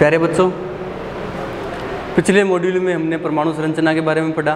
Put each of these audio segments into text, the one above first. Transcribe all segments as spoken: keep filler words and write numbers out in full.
प्यारे बच्चों, पिछले मॉड्यूल में हमने परमाणु संरचना के बारे में पढ़ा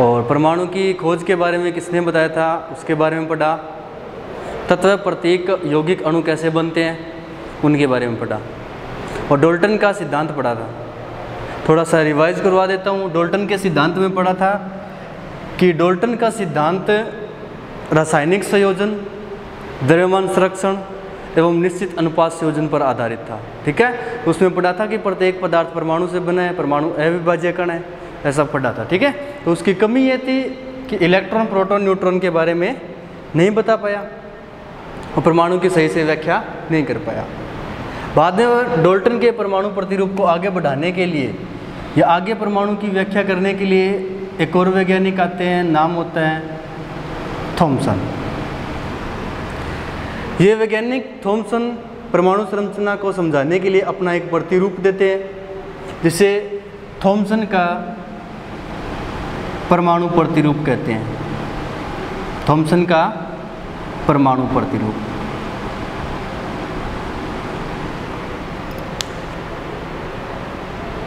और परमाणु की खोज के बारे में किसने बताया था उसके बारे में पढ़ा, तत्व प्रत्येक यौगिक अणु कैसे बनते हैं उनके बारे में पढ़ा और डाल्टन का सिद्धांत पढ़ा था। थोड़ा सा रिवाइज करवा देता हूँ। डाल्टन के सिद्धांत में पढ़ा था कि डाल्टन का सिद्धांत रासायनिक संयोजन, द्रव्यमान संरक्षण एवं निश्चित अनुपात संयोजन पर आधारित था। ठीक है, उसमें पढ़ा था कि प्रत्येक पदार्थ परमाणु से बना है, परमाणु अविभाज्य कण है, ऐसा पढ़ा था। ठीक है, तो उसकी कमी ये थी कि इलेक्ट्रॉन, प्रोटॉन, न्यूट्रॉन के बारे में नहीं बता पाया और परमाणु की सही से व्याख्या नहीं कर पाया। बाद में डाल्टन के परमाणु प्रतिरूप को आगे बढ़ाने के लिए या आगे परमाणु की व्याख्या करने के लिए एक और वैज्ञानिक आते हैं, नाम होता है थॉमसन। ये वैज्ञानिक थॉमसन परमाणु संरचना को समझाने के लिए अपना एक प्रतिरूप देते हैं जिसे थॉमसन का परमाणु प्रतिरूप कहते हैं। थॉमसन का परमाणु प्रतिरूप।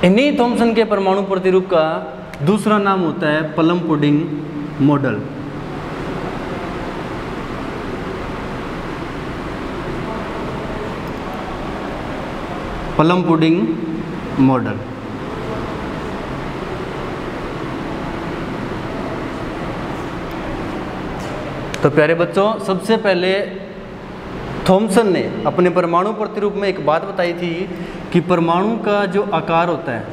इन्हीं थॉमसन के परमाणु प्रतिरूप का दूसरा नाम होता है plum pudding model. Plum pudding model तो प्यारे बच्चों, सबसे पहले थॉमसन ने अपने परमाणु प्रतिरूप में एक बात बताई थी कि परमाणु का जो आकार होता है,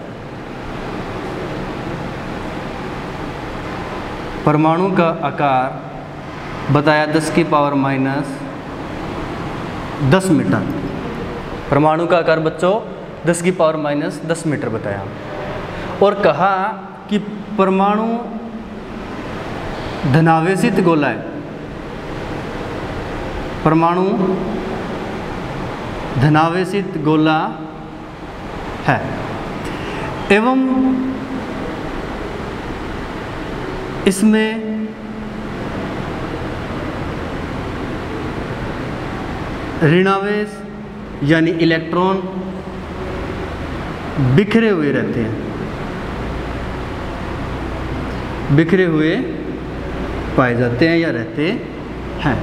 परमाणु का आकार बताया दस की पावर माइनस दस मीटर। परमाणु का आकार बच्चों दस की पावर माइनस दस मीटर बताया और कहा कि परमाणु धनावेशित गोला है। परमाणु धनावेशित गोला है एवं इसमें ऋणावेश यानी इलेक्ट्रॉन बिखरे हुए रहते हैं, बिखरे हुए पाए जाते हैं या रहते हैं।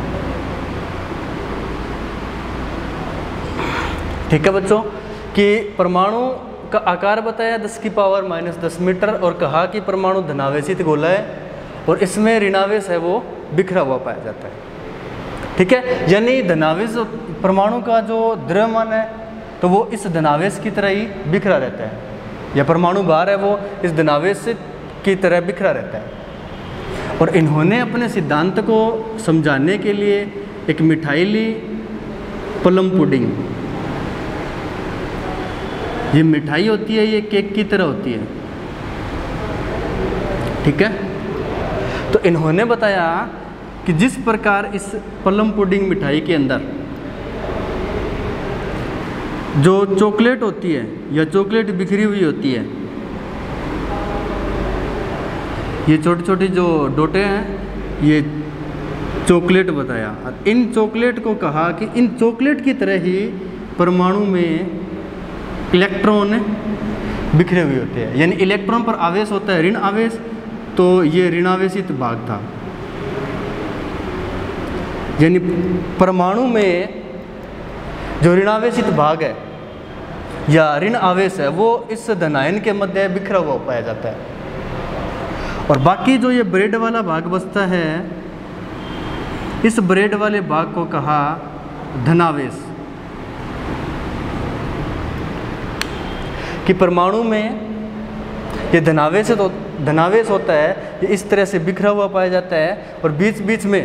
ठीक है बच्चों, कि परमाणु का आकार बताया दस की पावर माइनस दस मीटर और कहा कि परमाणु धनावेशित गोला है और इसमें ऋणावेश है वो बिखरा हुआ पाया जाता है। ठीक है, यानी धनावेश परमाणु का जो द्रव्यमान है तो वो इस धनावेश की तरह ही बिखरा रहता है या परमाणु भार है वो इस धनावेश की तरह बिखरा रहता है। और इन्होंने अपने सिद्धांत को समझाने के लिए एक मिठाई ली, प्लम पुडिंग। ये मिठाई होती है, ये केक की तरह होती है। ठीक है, तो इन्होंने बताया कि जिस प्रकार इस प्लम पुडिंग मिठाई के अंदर जो चॉकलेट होती है या चॉकलेट बिखरी हुई होती है, ये छोटी छोटी जो डोटे हैं ये चॉकलेट बताया और इन चॉकलेट को कहा कि इन चॉकलेट की तरह ही परमाणु में इलेक्ट्रॉन बिखरे हुए होते हैं। यानी इलेक्ट्रॉन पर आवेश होता है ऋण आवेश, तो ये ऋणावेशित भाग था। यानी परमाणु में जो ऋणावेशित भाग है या ऋण आवेश है वो इस धनायन के मध्य बिखरा हुआ पाया जाता है और बाकी जो ये ब्रेड वाला भाग बचता है, इस ब्रेड वाले भाग को कहा धनावेश। कि परमाणु में ये धनावेश तो धनावेश होता है, ये इस तरह से बिखरा हुआ पाया जाता है और बीच बीच में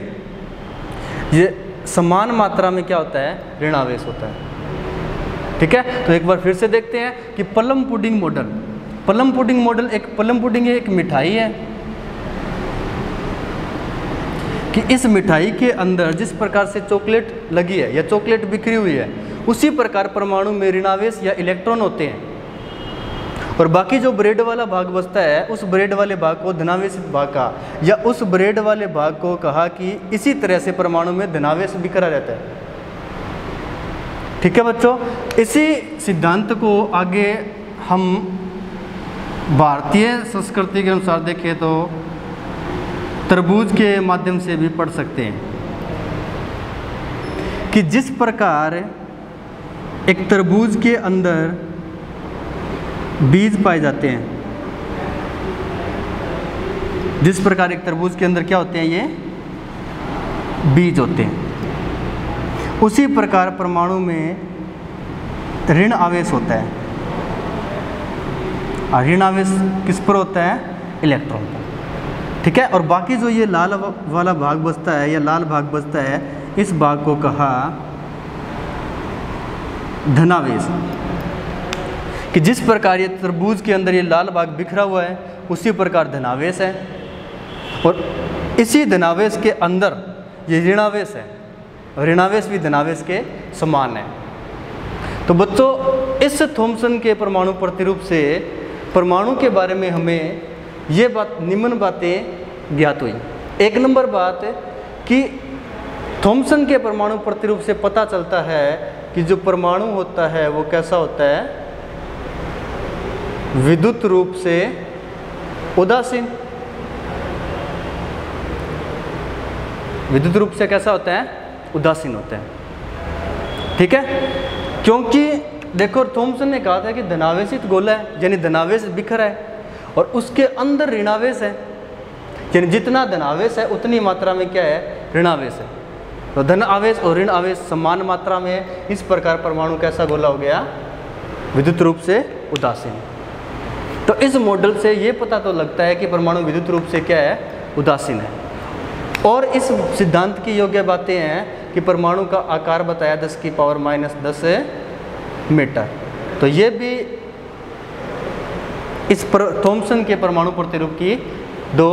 ये समान मात्रा में क्या होता है, ऋणावेश होता है। ठीक है, तो एक बार फिर से देखते हैं कि plum pudding model. Plum pudding model एक प्लम पुडिंग एक मिठाई है कि इस मिठाई के अंदर जिस प्रकार से चॉकलेट लगी है या चॉकलेट बिखरी हुई है, उसी प्रकार परमाणु में ऋणावेश या इलेक्ट्रॉन होते हैं और बाकी जो ब्रेड वाला भाग बचता है उस ब्रेड वाले भाग को धनावेशित भाग कहा या उस ब्रेड वाले भाग को कहा कि इसी तरह से परमाणु में धनावेश बिखरा रहता है। ठीक है बच्चों, इसी सिद्धांत को आगे हम भारतीय संस्कृति के अनुसार देखें तो तरबूज के माध्यम से भी पढ़ सकते हैं कि जिस प्रकार एक तरबूज के अंदर बीज पाए जाते हैं, जिस प्रकार एक तरबूज के अंदर क्या होते हैं, ये बीज होते हैं, उसी प्रकार परमाणु में ऋण आवेश होता है। और ऋण आवेश किस पर होता है? इलेक्ट्रॉन पर। ठीक है, और बाकी जो ये लाल वाला भाग बचता है या लाल भाग बचता है, इस भाग को कहा धनावेश। कि जिस प्रकार ये तरबूज के अंदर ये लाल भाग बिखरा हुआ है, उसी प्रकार धनावेश है, और इसी धनावेश के अंदर ये ऋणावेश है, और ऋणावेश भी धनावेश के समान है। तो बच्चों, इस थॉमसन के परमाणु प्रतिरूप से परमाणु के बारे में हमें ये बात, निम्न बातें ज्ञात हुई। एक नंबर बात कि थॉमसन के परमाणु प्रतिरूप से पता चलता है कि जो परमाणु होता है वो कैसा होता है, विद्युत रूप से उदासीन। विद्युत रूप से कैसा होता है? उदासीन होते हैं। ठीक है, क्योंकि देखो थॉमसन ने कहा था कि धनावेशित गोला है, यानी धनावेश बिखरा है, और उसके अंदर ऋणावेश है, यानी जितना धनावेश है उतनी मात्रा में क्या है, ऋणावेश है। तो धन आवेश और ऋण आवेश समान मात्रा में है, इस प्रकार परमाणु कैसा गोला हो गया, विद्युत रूप से उदासीन। तो इस मॉडल से ये पता तो लगता है कि परमाणु विद्युत रूप से क्या है, उदासीन है। और इस सिद्धांत की योग्य बातें हैं कि परमाणु का आकार बताया दस की पावर माइनस दस मीटर। तो ये भी इस थॉमसन के परमाणु प्रतिरूप की दो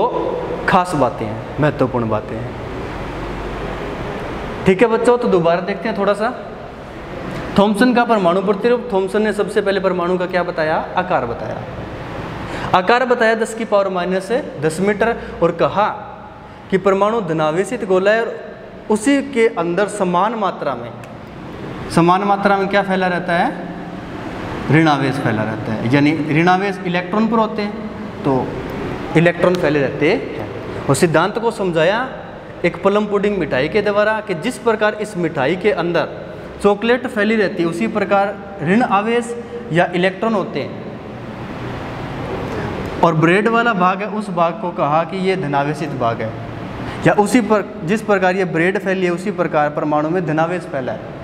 खास बातें हैं, महत्वपूर्ण बातें हैं। ठीक है बच्चों, तो दोबारा देखते हैं थोड़ा सा थॉमसन का परमाणु प्रतिरूप। थॉमसन ने सबसे पहले परमाणु का क्या बताया, आकार बताया। आकार बताया दस की पावर माइनस दस मीटर, और कहा कि परमाणु धनावेशित गोला है, और उसी के अंदर समान मात्रा में समान मात्रा में क्या फैला रहता है, ऋणावेश फैला रहता है, यानी ऋणावेश इलेक्ट्रॉन पर होते हैं तो इलेक्ट्रॉन फैले रहते हैं। और सिद्धांत को समझाया एक प्लम पुडिंग मिठाई के द्वारा कि जिस प्रकार इस मिठाई के अंदर चॉकलेट फैली रहती है, उसी प्रकार ऋण आवेश या इलेक्ट्रॉन होते हैं। और ब्रेड वाला भाग है, उस भाग को कहा कि ये धनावेशित भाग है, या उसी पर जिस प्रकार ये ब्रेड फैली है, उसी प्रकार परमाणु में धनावेश फैला है।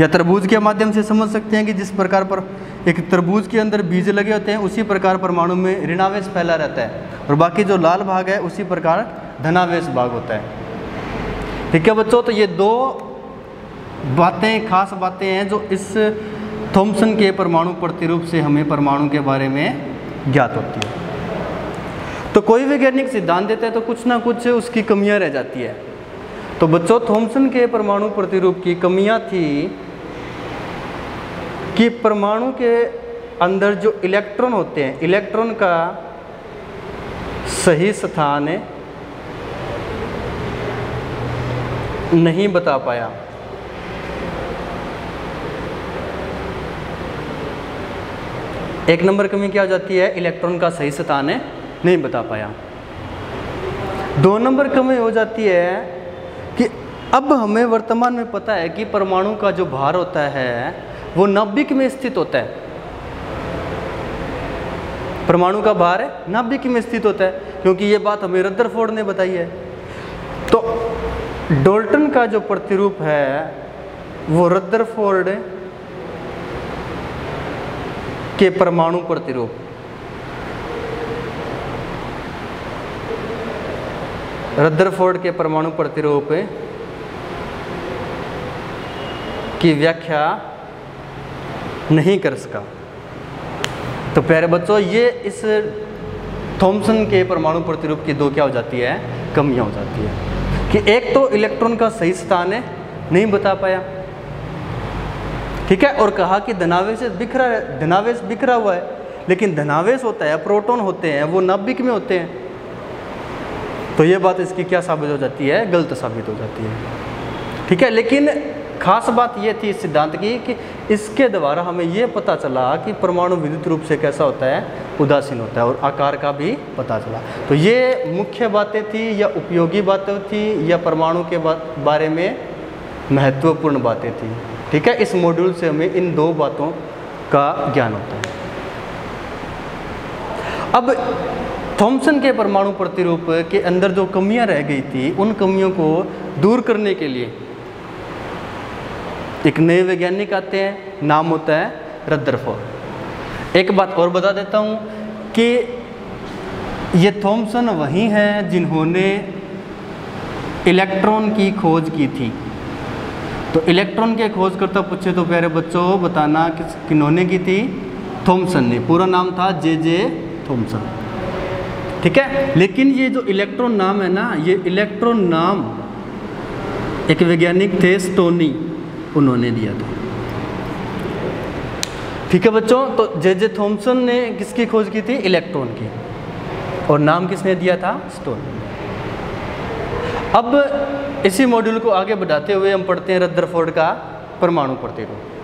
या तरबूज के माध्यम से समझ सकते हैं कि जिस प्रकार पर एक तरबूज के अंदर बीज लगे होते हैं, उसी प्रकार परमाणु में ऋणावेश फैला रहता है, और बाकी जो लाल भाग है उसी प्रकार धनावेश भाग होता है। ठीक है बच्चों, तो ये दो बातें खास बातें हैं जो इस थॉमसन के परमाणु प्रतिरूप से हमें परमाणु के बारे में ज्ञात होती है। तो कोई वैज्ञानिक सिद्धांत देता है तो कुछ ना कुछ उसकी कमियां रह जाती है। तो बच्चों, थॉमसन के परमाणु प्रतिरूप की कमियां थी कि परमाणु के अंदर जो इलेक्ट्रॉन होते हैं, इलेक्ट्रॉन का सही स्थान नहीं बता पाया। एक नंबर कमी क्या हो जाती है, इलेक्ट्रॉन का सही स्थान नहीं बता पाया। दो नंबर कमी हो जाती है कि अब हमें वर्तमान में पता है कि परमाणु का जो भार होता है वो नाभिक में स्थित होता है। परमाणु का भार नाभिक में स्थित होता है, क्योंकि ये बात हमें रदरफोर्ड ने बताई है। तो डाल्टन का जो प्रतिरूप है वो रदरफोर्ड के परमाणु प्रतिरूप रदरफोर्ड के परमाणु प्रतिरूप की व्याख्या नहीं कर सका। तो प्यारे बच्चों, ये इस थॉमसन के परमाणु प्रतिरूप की दो क्या हो जाती है, कमियां हो जाती है कि एक तो इलेक्ट्रॉन का सही स्थान है नहीं बता पाया, ठीक है, और कहा कि धनावेश बिखरा धनावेश बिखरा हुआ है, लेकिन धनावेश होता है, प्रोटॉन होते हैं वो नाभिक में होते हैं। तो ये बात इसकी क्या साबित हो जाती है, गलत साबित हो जाती है। ठीक है, लेकिन खास बात यह थी इस सिद्धांत की कि इसके द्वारा हमें यह पता चला कि परमाणु विद्युत रूप से कैसा होता है, उदासीन होता है, और आकार का भी पता चला। तो ये मुख्य बातें थी या उपयोगी बातें थी या परमाणु के बारे में महत्वपूर्ण बातें थी। ठीक है, इस मॉड्यूल से हमें इन दो बातों का ज्ञान होता है। अब थॉमसन के परमाणु प्रतिरूप के अंदर जो कमियां रह गई थी, उन कमियों को दूर करने के लिए एक नए वैज्ञानिक आते हैं, नाम होता है रदरफोर्ड। एक बात और बता देता हूं कि ये थॉमसन वही हैं जिन्होंने इलेक्ट्रॉन की खोज की थी। तो इलेक्ट्रॉन के खोजकर्ता पूछे तो प्यारे बच्चों बताना किस किन्होंने की थी? थॉमसन ने। पूरा नाम था जे जे थॉमसन। ठीक है, लेकिन ये जो इलेक्ट्रॉन नाम है ना, ये इलेक्ट्रॉन नाम एक वैज्ञानिक थे स्टोनी, उन्होंने दिया था। ठीक है बच्चों, तो जे जे थॉमसन ने किसकी खोज की थी? इलेक्ट्रॉन की, और नाम किसने दिया था? स्टोनी। अब इसी मॉड्यूल को आगे बढ़ाते हुए हम पढ़ते हैं रदरफोर्ड का परमाणु प्रतिरूप।